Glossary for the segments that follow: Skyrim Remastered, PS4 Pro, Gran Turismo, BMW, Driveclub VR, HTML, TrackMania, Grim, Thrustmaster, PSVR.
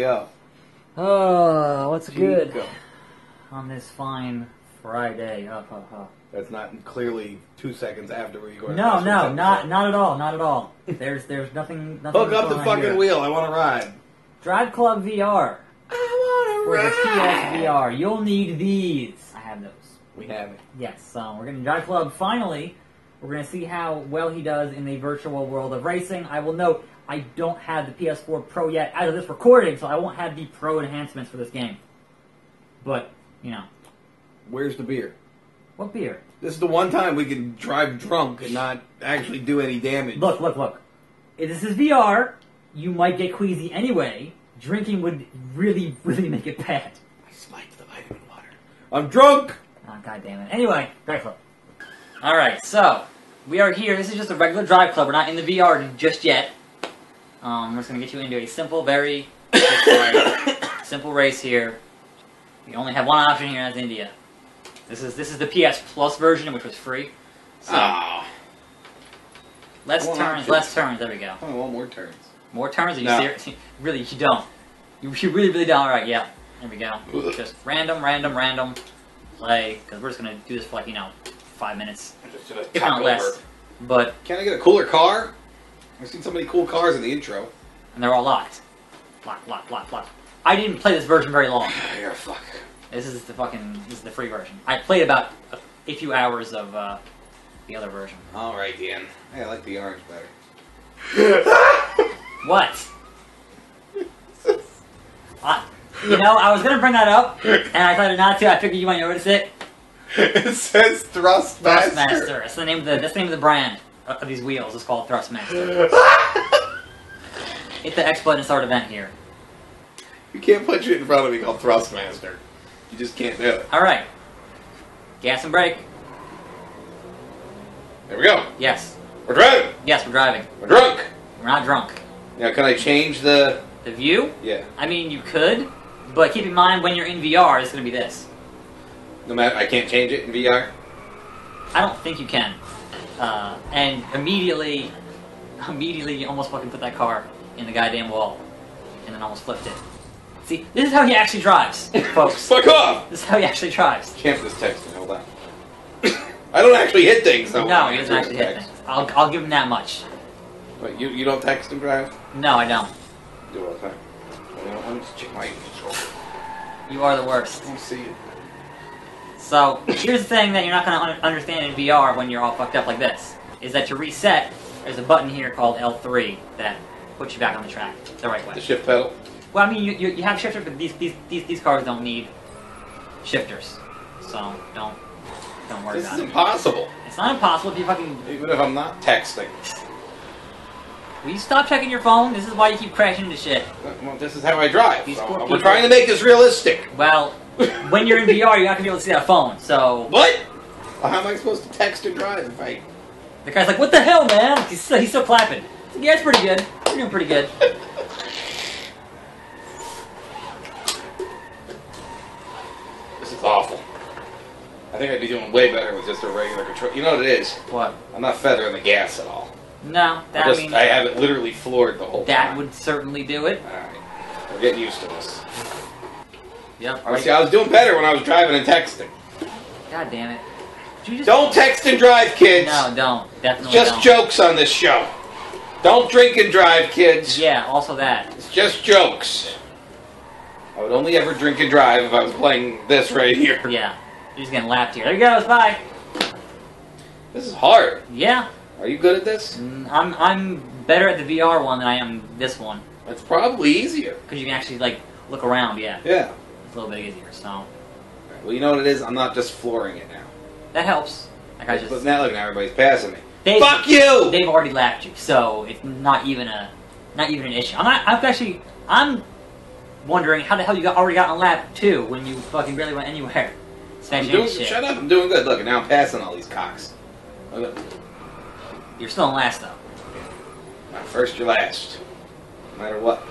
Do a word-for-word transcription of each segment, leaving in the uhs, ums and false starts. G K O. Oh, what's G K O. Good on this fine Friday? Up, up, up. That's not clearly two seconds after we go. No, no, not not at all, not at all. There's there's nothing. nothing Hook up the fucking here. wheel. I want to ride. Driveclub V R. I want to ride. For the P S V R, you'll need these. I have those. We have it. Yes, so um, we're gonna Driveclub finally. We're going to see how well he does in the virtual world of racing. I will note, I don't have the P S four Pro yet out of this recording, so I won't have the Pro enhancements for this game. But, you know. Where's the beer? What beer? This is the one time we can drive drunk and not actually do any damage. Look, look, look. If this is V R, you might get queasy anyway. Drinking would really, really make it bad. I spiked the vitamin water. I'm drunk! Oh, God damn it. Anyway, very close. Alright, so, we are here. This is just a regular Drive Club. We're not in the V R just yet. Um, we're just going to get you into a simple, very simple race here. We only have one option here, and that's India. This is this is the P S Plus version, which was free. So, oh. Less turns, option. less turns. There we go. I want more turns. More turns? Are you no. serious? Really, you don't. You, you really, really don't. Alright, yeah. There we go. Ugh. Just random, random, random. Play. Because we're just going to do this for, like, you know... Five minutes, if not less. But can I get a cooler car? I've seen so many cool cars in the intro, and they're all locked. Lock, lock, lock, lock. I didn't play this version very long. You're a fuck. This is the fucking. This is the free version. I played about a, a few hours of uh, the other version. All right, Dan. Hey, I like the orange better. What? I, you know, I was gonna bring that up, and I decided not to. I figured you might notice it. It says Thrustmaster. Thrustmaster. That's the name of the, that's the name of the brand of these wheels. It's called Thrustmaster. Hit the X button to start event here. You can't put shit in front of me called Thrustmaster. You just can't do it. All right. Gas and brake. There we go. Yes. We're driving. Yes, we're driving. We're drunk. We're not drunk. Now, can I change the... The view? Yeah. I mean, you could, but keep in mind when you're in V R, it's going to be this. No matter, I can't change it in V R? I don't think you can. Uh, and immediately, immediately you almost fucking put that car in the goddamn wall. And then almost flipped it. See, this is how he actually drives, folks. Fuck off! This is how he actually drives. Champ is texting, hold on. I don't actually hit things, though. No, he doesn't actually hit text. things. I'll, I'll give him that much. Wait, you, you don't text and drive? No, I don't. You do it all the time. I don't want to check my control. You are the worst. I don't see it. So, here's the thing that you're not going to understand in V R when you're all fucked up like this, is that to reset, there's a button here called L three that puts you back on the track the right way. The shift pedal? Well, I mean, you, you, you have shifters, but these, these, these, these cars don't need shifters. So, don't, don't worry this about it. This is impossible. It's not impossible if you fucking... Even if I'm not texting. Will you stop checking your phone? This is why you keep crashing into shit. Well, this is how I drive. So we're people. trying to make this realistic. Well... When you're in V R, you're not going to be able to see that phone, so... What? Well, how am I supposed to text and drive if I... The guy's like, what the hell, man? He's still, he's still clapping. Like, yeah, it's pretty good. You're doing pretty good. This is awful. I think I'd be doing way better with just a regular control. You know what it is? What? I'm not feathering the gas at all. No, that I just, means... I have it literally floored the whole that time. That would certainly do it. Alright. We're getting used to this. Yep. Right. See, I was doing better when I was driving and texting. God damn it. You just don't text and drive, kids! No, don't. Definitely just don't. Jokes on this show. Don't drink and drive, kids. Yeah, also that. It's just jokes. I would only ever drink and drive if I was playing this right here. Yeah. You're just getting lapped here. There you go, bye! This is hard. Yeah. Are you good at this? I'm, I'm better at the V R one than I am this one. That's probably easier. Because you can actually, like, look around, yeah. Yeah. A little bit easier, so. Well, you know what it is? I'm not just flooring it now. That helps. Like I just. But now look, now everybody's passing me. They've, Fuck you! They've already lapped you, so it's not even a, not even an issue. I'm not. I'm actually. I'm wondering how the hell you got already got on lap two when you fucking barely went anywhere. I'm doing, shit. Shut up! I'm doing good. Look, now I'm passing all these cocks. Look up. You're still in last though. Not first, you're last. No matter what.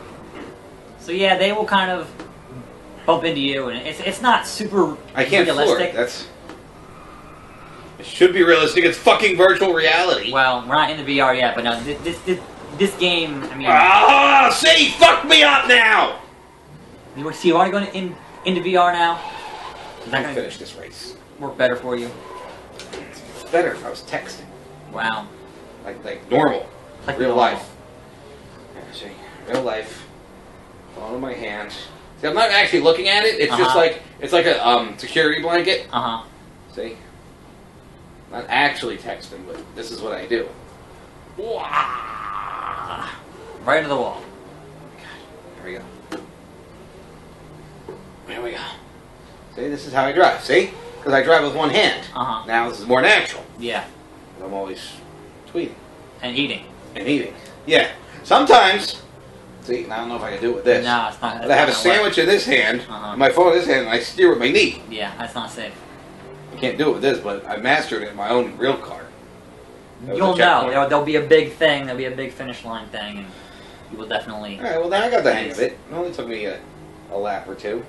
So yeah, they will kind of. Bump into you, and it's it's not super. I can't floor it. That's. It should be realistic. It's fucking virtual reality. Well, we're not in the V R yet, but no, this this this, this game. I mean. Ah! See, fuck me up now. You see, you've already gone in, into V R now. Is that going to finish this race? Work better for you. It's better if I was texting. Wow. Like like normal. Like real normal. life. Actually, real life. Phone in my hand. See, I'm not actually looking at it. It's uh-huh. just like it's like a um, security blanket. Uh huh. See, not actually texting, but this is what I do. Right into the wall. God, here we go. Here we go. See, this is how I drive. See, because I drive with one hand. Uh huh. Now this is more natural. Yeah. I'm always tweeting and eating and eating. Yeah. Sometimes. See, and I don't know if I can do it with this. No, it's not. But I have a sandwich in this hand, uh-huh. my phone in this hand, and I steer with my knee. Yeah, that's not safe. I can't do it with this, but I mastered it in my own real car. You'll know. There'll, there'll be a big thing. There'll be a big finish line thing, and you will definitely. All right. Well, then I got the hang of it. It only took me a, a lap or two,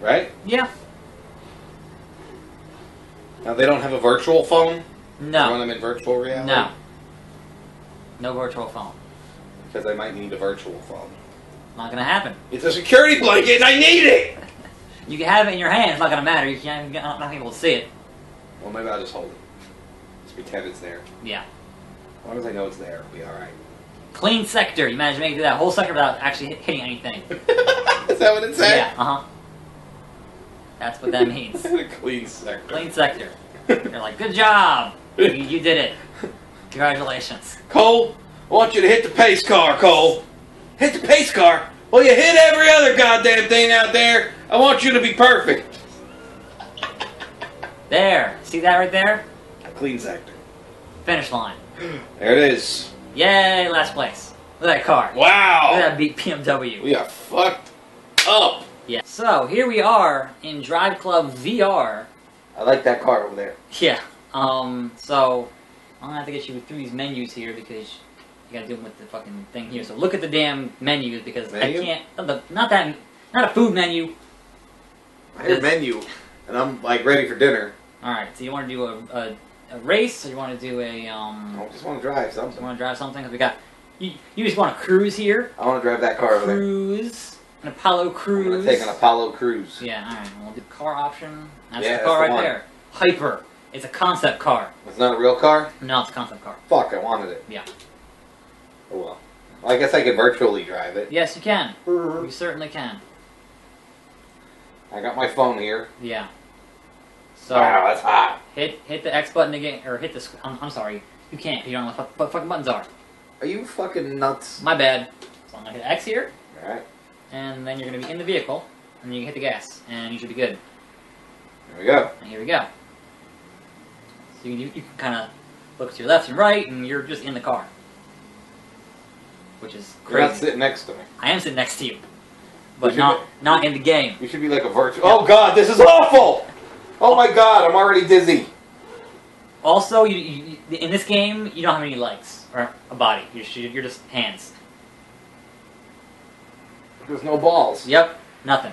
right? Yeah. Now they don't have a virtual phone. No. Run them in virtual reality. No. No virtual phone. Because I might need a virtual phone. Not gonna happen. It's a security blanket and I need it! You can have it in your hand, it's not gonna matter. You can't, not gonna be able to see it. Well, maybe I'll just hold it. Just pretend it's there. Yeah. As long as I know it's there, it'll be alright. Clean sector. You managed to make it through that whole sector without actually hitting anything. Is that what it said? Yeah, uh-huh. That's what that means. Clean sector. Clean sector. You're like, good job! You, you did it. Congratulations. Cole! I want you to hit the pace car, Cole. Hit the pace car. Well, you hit every other goddamn thing out there. I want you to be perfect. There. See that right there? A clean sector. Finish line. There it is. Yay, last place. Look at that car. Wow. Look at that beat B M W. We are fucked up. Yeah. So, here we are in Driveclub V R. I like that car over there. Yeah. Um, so, I'm going to have to get you through these menus here because... You gotta do them with the fucking thing here. So look at the damn menus because menu? I can't. Not, the, not that. Not a food menu. I hear menu, and I'm like ready for dinner. All right. So you want to do a, a, a race, or you want to do a? Um, I just want to drive something. You want to drive something? Cause we got. You, you just want to cruise here. I want to drive that car over there. Cruise. An Apollo cruise. I'm gonna take an Apollo cruise. Yeah. All right. We'll do the car option. That's yeah, the car that's the right one. there. Hyper. It's a concept car. It's not a real car. No, it's a concept car. Fuck! I wanted it. Yeah. Oh well. well, I guess I could virtually drive it. Yes, you can. You certainly can. I got my phone here. Yeah. So. Wow, that's hot. Hit hit the X button again, or hit the. I'm, I'm sorry, you can't. You don't know what the fucking buttons are. Are you fucking nuts? My bad. So I'm gonna hit X here. All right. And then you're gonna be in the vehicle, and you can hit the gas, and you should be good. There we go. And here we go. So you you, you can kind of look to your left and right, and you're just in the car. Which is crazy. You're not sitting next to me. I am sitting next to you. But not be, not in the game. You should be like a virtual... Yeah. Oh god, this is awful! Oh my god, I'm already dizzy. Also, you, you, in this game, you don't have any legs. Or a body. You're, you're just hands. There's no balls. Yep, nothing.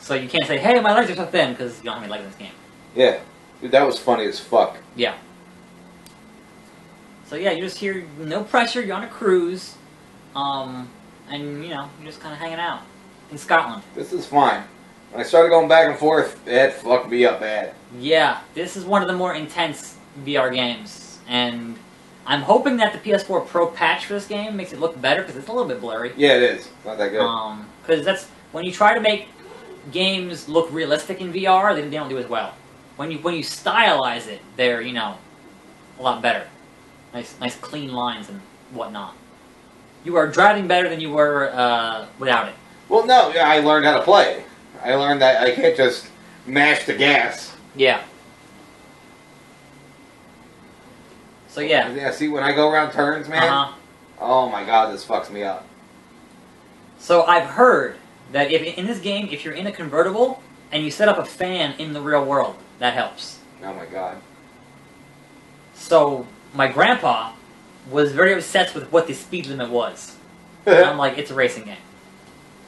So you can't say, hey, my legs are so thin, because you don't have any legs in this game. Yeah. Dude, that was funny as fuck. Yeah. So yeah, you're just here, no pressure, you're on a cruise. Um, and, you know, you're just kind of hanging out in Scotland. This is fine. When I started going back and forth, that fucked me up bad. Yeah, this is one of the more intense V R games. And I'm hoping that the P S four Pro patch for this game makes it look better, because it's a little bit blurry. Yeah, it is. Not that good. Um, because that's, when you try to make games look realistic in V R, they, they don't do as well. When you, when you stylize it, they're, you know, a lot better. Nice, nice clean lines and whatnot. You are driving better than you were uh, without it. Well, no, I learned how to play. I learned that I can't just mash the gas. Yeah. So, yeah. Yeah, see, when I go around turns, man, uh-huh. oh my god, this fucks me up. So, I've heard that if in this game, if you're in a convertible and you set up a fan in the real world, that helps. Oh my god. So, my grandpa... was very obsessed with what the speed limit was. And I'm like, it's a racing game.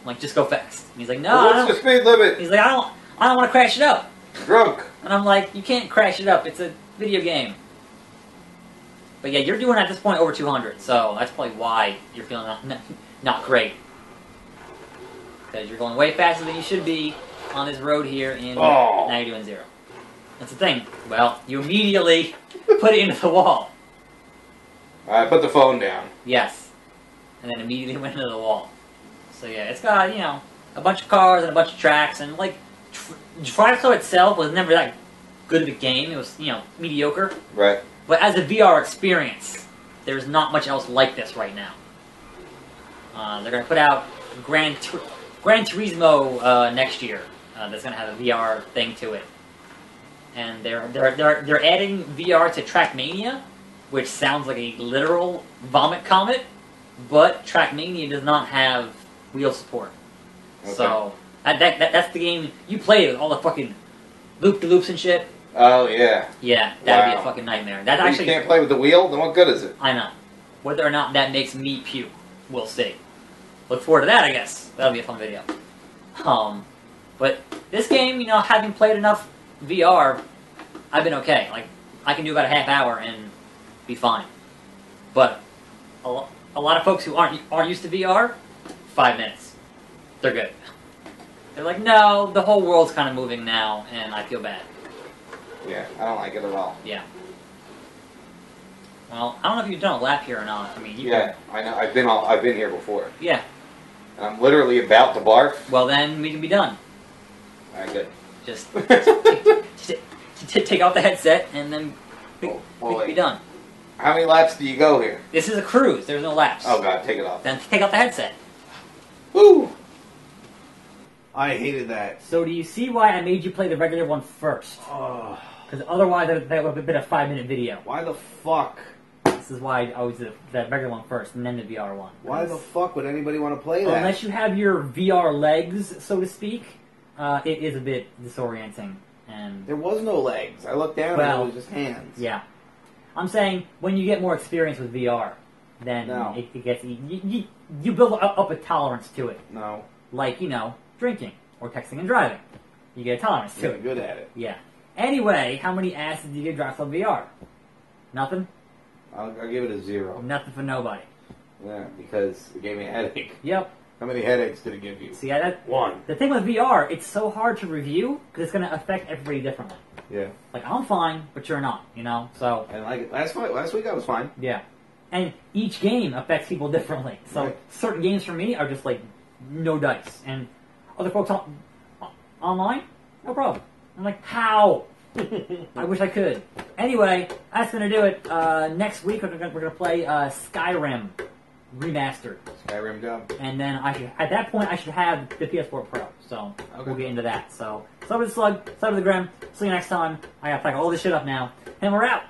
I'm like, just go fast. And he's like, no, well, what's I don't. the speed limit? He's like, I don't, I don't want to crash it up. Drunk. And I'm like, you can't crash it up. It's a video game. But yeah, you're doing at this point over two hundred, so that's probably why you're feeling not, not great. because you're going way faster than you should be on this road here, and oh. now you're doing zero. That's the thing. Well, you immediately put it into the wall. I put the phone down. Yes. And then immediately went into the wall. So yeah, it's got, you know, a bunch of cars and a bunch of tracks, and like, Driveclub itself was never that good of a game. It was, you know, mediocre. Right. But as a V R experience, there's not much else like this right now. Uh, they're going to put out Gran, Tur Gran Turismo uh, next year. Uh, that's going to have a V R thing to it. And they're, they're, they're, they're adding V R to TrackMania, which sounds like a literal vomit comet, but TrackMania does not have wheel support. Okay. So, that, that, that that's the game you play with all the fucking loop-de-loops and shit. Oh, yeah. Yeah, that would wow. be a fucking nightmare. That well, actually, you can't play with the wheel? Then what good is it? I know. Whether or not that makes me puke, we'll see. Look forward to that, I guess. That'll be a fun video. Um, But this game, you know, having played enough V R, I've been okay. Like, I can do about a half hour and be fine. But a lot of folks who aren't aren't used to V R, five minutes, they're good. They're like, no, the whole world's kind of moving now, and I feel bad. Yeah, I don't like it at all. Yeah. Well, I don't know if you've done a lap here or not. I mean, you yeah, were... I know. I've been all, I've been here before. Yeah. And I'm literally about to barf. Well, then we can be done. All right, good. Just take off the headset, and then we, well, well, we can be done. How many laps do you go here? This is a cruise. There's no laps. Oh, God, take it off. Then take off the headset. Woo! I hated that. So do you see why I made you play the regular one first? Oh. Because otherwise that would have been a five-minute video. Why the fuck? This is why I always did the regular one first, and then the V R one. Why the fuck would anybody want to play that? Unless you have your V R legs, so to speak. Uh, it is a bit disorienting, and there was no legs. I looked down well, and it was just hands. Yeah, I'm saying when you get more experience with V R, then no. it, it gets you, you, you build up a tolerance to it. No, like you know, drinking or texting and driving, you get a tolerance to You're it. Good at it. Yeah. Anyway, how many asses did you get dropped on V R? Nothing. I'll, I'll give it a zero. Nothing for nobody. Yeah, because it gave me a headache. Yep. How many headaches did it give you? See, that, one. The thing with V R, it's so hard to review because it's going to affect everybody differently. Yeah. Like I'm fine, but you're not. You know, so. And like last week, last week I was fine. Yeah. And each game affects people differently. So right. certain games for me are just like no dice, and other folks on online, no problem. I'm like, how? I wish I could. Anyway, that's going to do it. Uh, next week we're going to play uh, Skyrim. Remastered. Skyrim dub. And then I should, at that point I should have the P S four Pro, so okay. we'll get into that. So, sub to the slug, sub to the grim, see you next time. I gotta pack all this shit up now, and we're out!